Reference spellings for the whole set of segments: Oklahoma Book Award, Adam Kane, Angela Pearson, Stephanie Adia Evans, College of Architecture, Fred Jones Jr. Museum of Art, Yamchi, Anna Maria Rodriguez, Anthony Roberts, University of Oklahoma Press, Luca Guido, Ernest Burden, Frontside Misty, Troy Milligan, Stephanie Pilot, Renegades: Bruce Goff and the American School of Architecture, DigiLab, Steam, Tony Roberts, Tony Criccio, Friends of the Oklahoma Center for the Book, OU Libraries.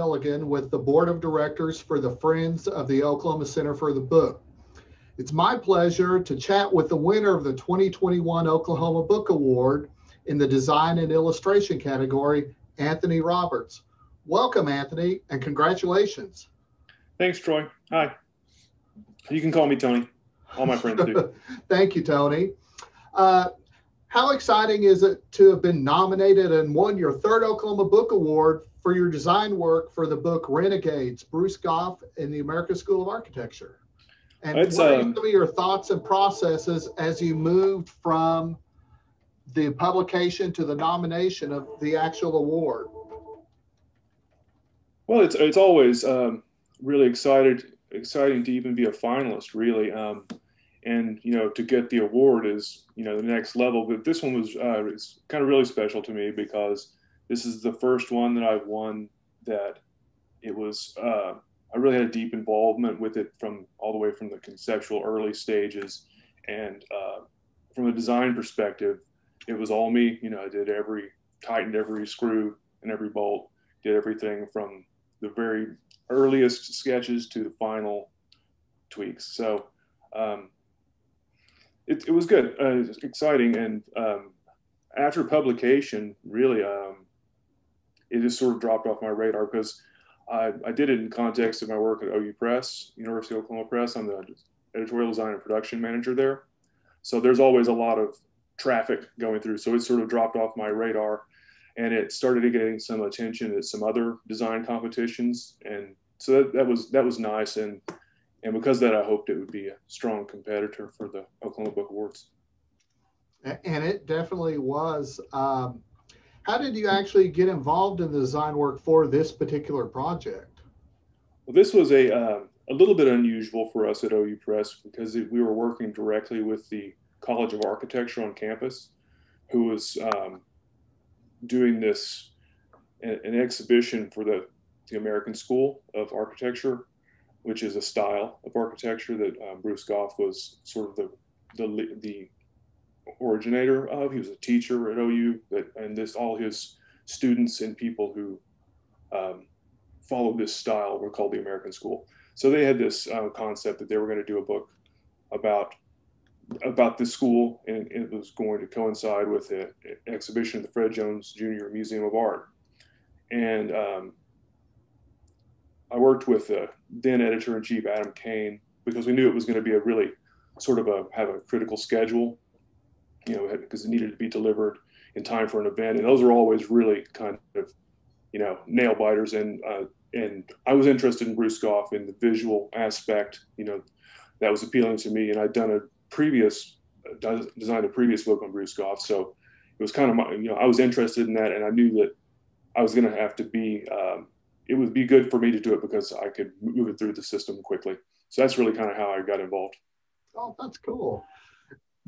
Milligan with the Board of Directors for the Friends of the Oklahoma Center for the Book. It's my pleasure to chat with the winner of the 2021 Oklahoma Book Award in the Design and Illustration category, Anthony Roberts. Welcome, Anthony, and congratulations. Thanks, Troy. Hi. You can call me Tony. All my friends do. Thank you, Tony. How exciting is it to have been nominated and won your third Oklahoma Book Award for your design work for the book Renegades: Bruce Goff and the American School of Architecture? And what are some of your thoughts and processes as you moved from the publication to the nomination of the actual award? Well, it's always really exciting to even be a finalist, really. And, you know, to get the award is, you know, the next level. But this one was it's kind of really special to me because this is the first one that I've won that it was, I really had a deep involvement with it from all the way from the conceptual early stages. And from a design perspective, it was all me. You know, I did tightened every screw and every bolt, did everything from the very earliest sketches to the final tweaks. So it was good, it was exciting. And after publication, really, it just sort of dropped off my radar because I did it in context of my work at OU Press, University of Oklahoma Press. I'm the editorial design and production manager there. So there's always a lot of traffic going through. So it sort of dropped off my radar and it started getting some attention at some other design competitions. And so that was nice. And because of that, I hoped it would be a strong competitor for the Oklahoma Book Awards. And it definitely was. How did you actually get involved in the design work for this particular project? Well, this was a little bit unusual for us at OU Press because we were working directly with the College of Architecture on campus, who was doing this, an exhibition for the American School of Architecture, which is a style of architecture that Bruce Goff was sort of the originator of. He was a teacher at OU, and all his students and people who followed this style were called the American School. So they had this concept that they were going to do a book about this school, and it was going to coincide with an exhibition at the Fred Jones Jr. Museum of Art. And I worked with then editor-in-chief Adam Kane because we knew it was going to be a really sort of have a critical schedule, you know, because it needed to be delivered in time for an event. And those are always really kind of, you know, nail biters. And I was interested in Bruce Goff and the visual aspect, you know, that was appealing to me. And I'd done designed a previous book on Bruce Goff. So it was kind of my, you know, I was interested in that. And I knew that I was going to have to be, it would be good for me to do it because I could move it through the system quickly. So that's really kind of how I got involved. Oh, that's cool.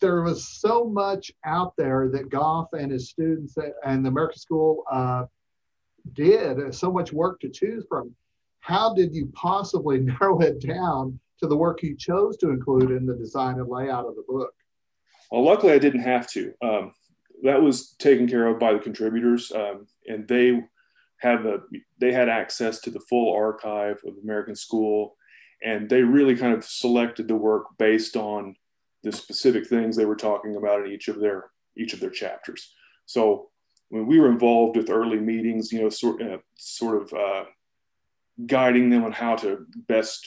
There was so much out there that Goff and his students and the American School did, so much work to choose from. How did you possibly narrow it down to the work you chose to include in the design and layout of the book? Well, luckily I didn't have to. That was taken care of by the contributors, and they had access to the full archive of the American School, and they really kind of selected the work based on the specific things they were talking about in each of their chapters. So when we were involved with early meetings, you know, sort of guiding them on how we could best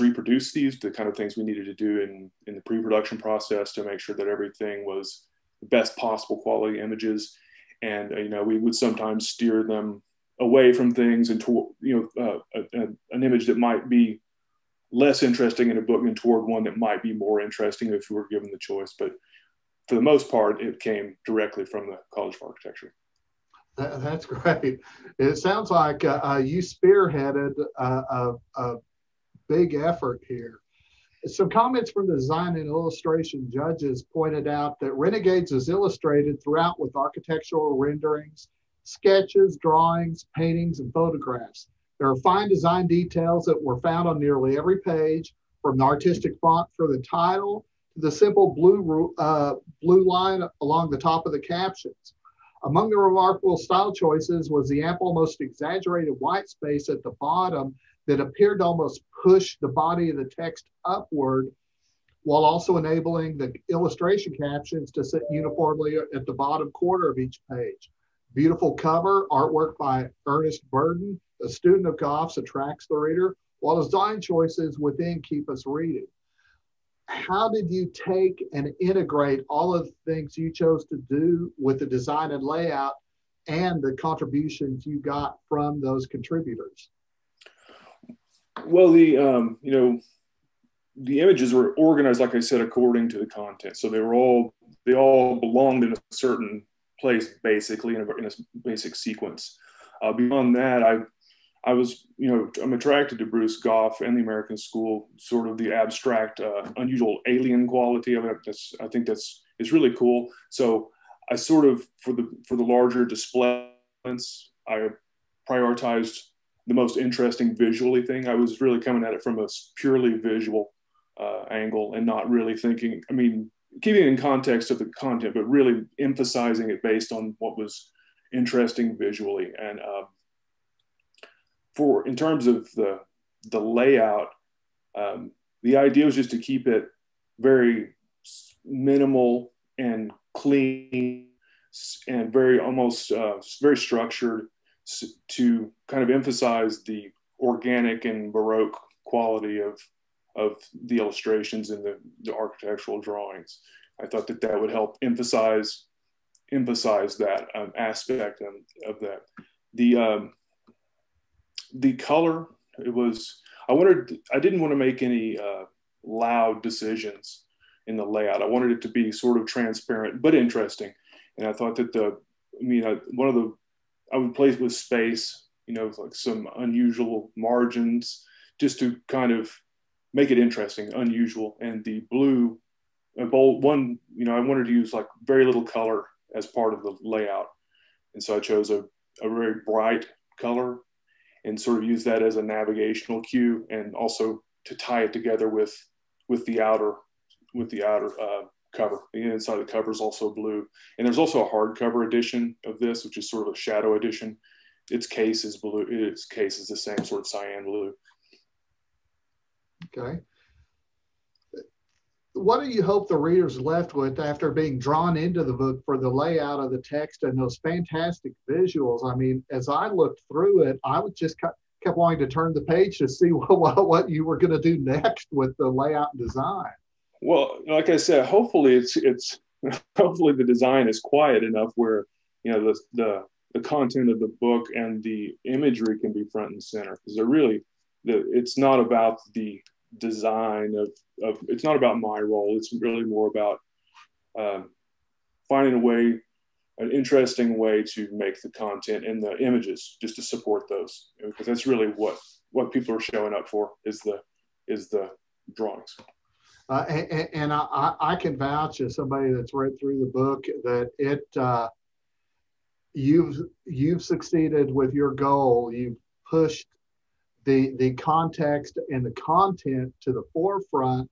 reproduce the kind of things we needed to do in the pre-production process to make sure that everything was the best possible quality images. And you know, we would sometimes steer them away from things and toward, you know, an image that might be less interesting in a book and toward one that might be more interesting if we were given the choice. But for the most part, it came directly from the College of Architecture. That's great. It sounds like you spearheaded a big effort here. Some comments from the design and illustration judges pointed out that Renegades is illustrated throughout with architectural renderings, sketches, drawings, paintings, and photographs. There are fine design details that were found on nearly every page, from the artistic font for the title to the simple blue line along the top of the captions. Among the remarkable style choices was the ample, almost exaggerated white space at the bottom that appeared to almost push the body of the text upward, while also enabling the illustration captions to sit uniformly at the bottom quarter of each page. Beautiful cover, artwork by Ernest Burden, a student of Goff's, attracts the reader, while design choices within keep us reading. How did you take and integrate all of the things you chose to do with the design and layout and the contributions you got from those contributors? Well, the images were organized, like I said, according to the content. So they all belonged in a certain place, basically, in a basic sequence. Beyond that, I was, I'm attracted to Bruce Goff and the American School, sort of the abstract, unusual alien quality of it. I think it's really cool. So I sort of, for the larger displays, I prioritized the most interesting visually thing. I was really coming at it from a purely visual angle and not really thinking, I mean, keeping it in context of the content, but really emphasizing it based on what was interesting visually. And in terms of the layout, the idea was just to keep it very minimal and clean and very almost very structured, to kind of emphasize the organic and Baroque quality of the illustrations and the architectural drawings. I thought that would help emphasize that aspect of that. The color, I didn't want to make any loud decisions in the layout. I wanted it to be sort of transparent, but interesting. And I thought that I would play with space, like some unusual margins, just to kind of make it interesting, unusual. And the blue, a bold one, I wanted to use like very little color as part of the layout. And so I chose a very bright color and sort of use that as a navigational cue, and also to tie it together with the outer cover. The inside of the cover is also blue. And there's also a hardcover edition of this, which is sort of a shadow edition. Its case is blue. Its case is the same sort of cyan blue. Okay. What do you hope the reader's left with after being drawn into the book for the layout of the text and those fantastic visuals? I mean, as I looked through it, I was just kept wanting to turn the page to see what you were going to do next with the layout and design. Well, like I said, hopefully hopefully the design is quiet enough where the content of the book and the imagery can be front and center, because they're really it's not about the design of it's not about my role. It's really more about finding an interesting way to make the content and the images just to support those, because that's really what people are showing up for is the drawings. And I can vouch, as somebody that's read through the book, that you've succeeded with your goal. You've pushed the context and the content to the forefront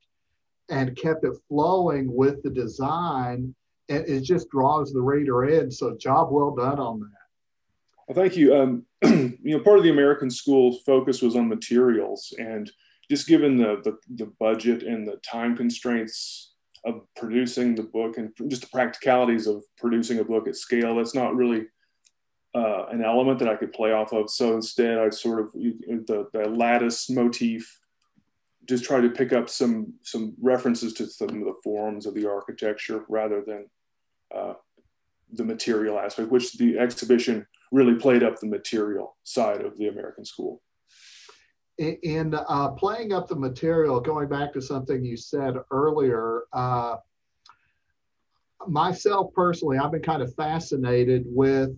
and kept it flowing with the design, and it just draws the reader in. So, job well done on that. Well, thank you. Part of the American School's focus was on materials, and just given the budget and the time constraints of producing the book, and just the practicalities of producing a book at scale, that's not really an element that I could play off of. So instead, I sort of, the lattice motif, just try to pick up some references to some of the forms of the architecture rather than the material aspect, which the exhibition really played up the material side of the American School. In playing up the material, going back to something you said earlier, myself personally, I've been kind of fascinated with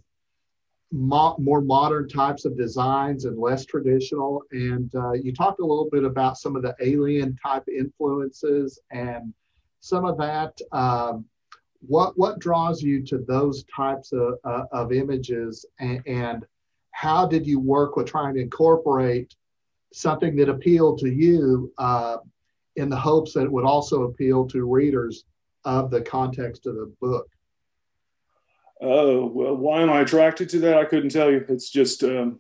more modern types of designs and less traditional. And you talked a little bit about some of the alien type influences and some of that. What draws you to those types of images, and how did you work with trying to incorporate something that appealed to you in the hopes that it would also appeal to readers of the context of the book? Well, why am I attracted to that? I couldn't tell you. It's just an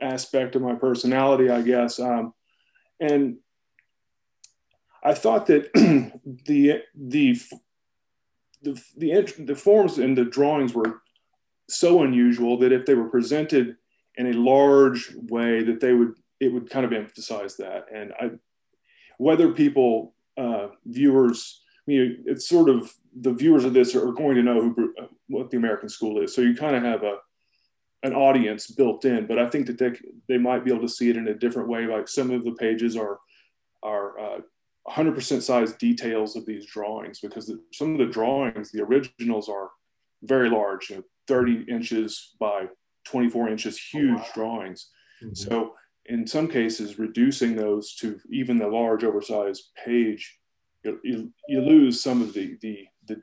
aspect of my personality, I guess. And I thought that the forms and the drawings were so unusual that if they were presented in a large way, that they would, it would kind of emphasize that. And I, whether people, viewers, you know, it's sort of the viewers of this are going to know who, what the American School is. So you kind of have an audience built in, but I think that they might be able to see it in a different way. Like some of the pages are 100% size details of these drawings, because some of the drawings, the originals, are very large, you know, 30 inches by 24 inches, huge drawings. Mm-hmm. So in some cases, reducing those to even the large oversized page, you lose some of the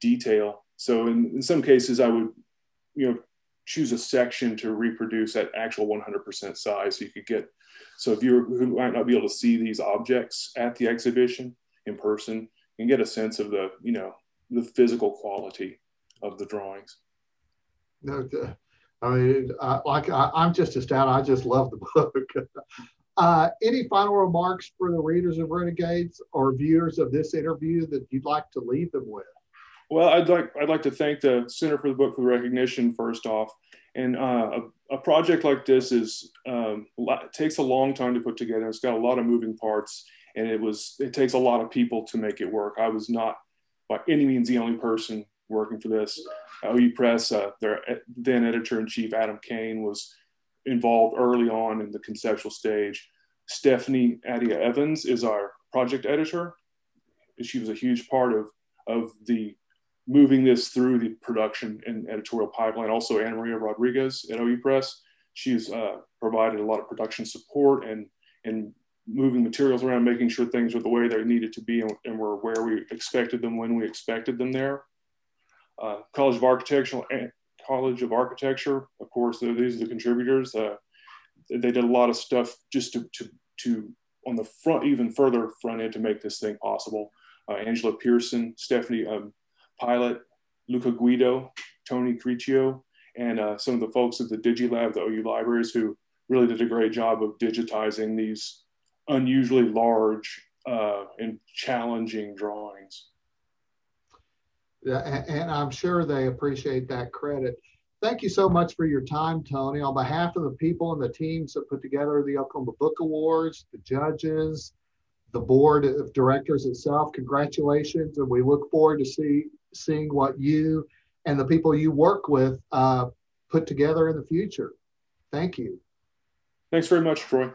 detail. So in some cases, I would, you know, choose a section to reproduce at actual 100% size, so you could get, so if you're, who might not be able to see these objects at the exhibition in person, you can get a sense of the, you know, the physical quality of the drawings. No, I mean, I'm just astounded. I just love the book. Any final remarks for the readers of Renegades or viewers of this interview that you'd like to leave them with? Well, I'd like to thank the Center for the Book for the recognition, first off. And a project like this is takes a long time to put together. It's got a lot of moving parts, and it takes a lot of people to make it work. I was not by any means the only person working for this. OU Press, their then editor-in-chief, Adam Kane, was involved early on in the conceptual stage. Stephanie Adia Evans is our project editor. She was a huge part of the moving this through the production and editorial pipeline. Also, Anna Maria Rodriguez at OU Press. She's provided a lot of production support and moving materials around, making sure things are the way they needed to be and were where we expected them when we expected them there. College of Architecture, of course, these are the contributors. They did a lot of stuff just to on the front, even further front end to make this thing possible. Angela Pearson, Stephanie Pilot, Luca Guido, Tony Criccio, and some of the folks at the DigiLab, the OU Libraries, who really did a great job of digitizing these unusually large and challenging drawings. And I'm sure they appreciate that credit. Thank you so much for your time, Tony. On behalf of the people and the teams that put together the Oklahoma Book Awards, the judges, the board of directors itself, congratulations. And we look forward to seeing what you and the people you work with put together in the future. Thank you. Thanks very much, Troy.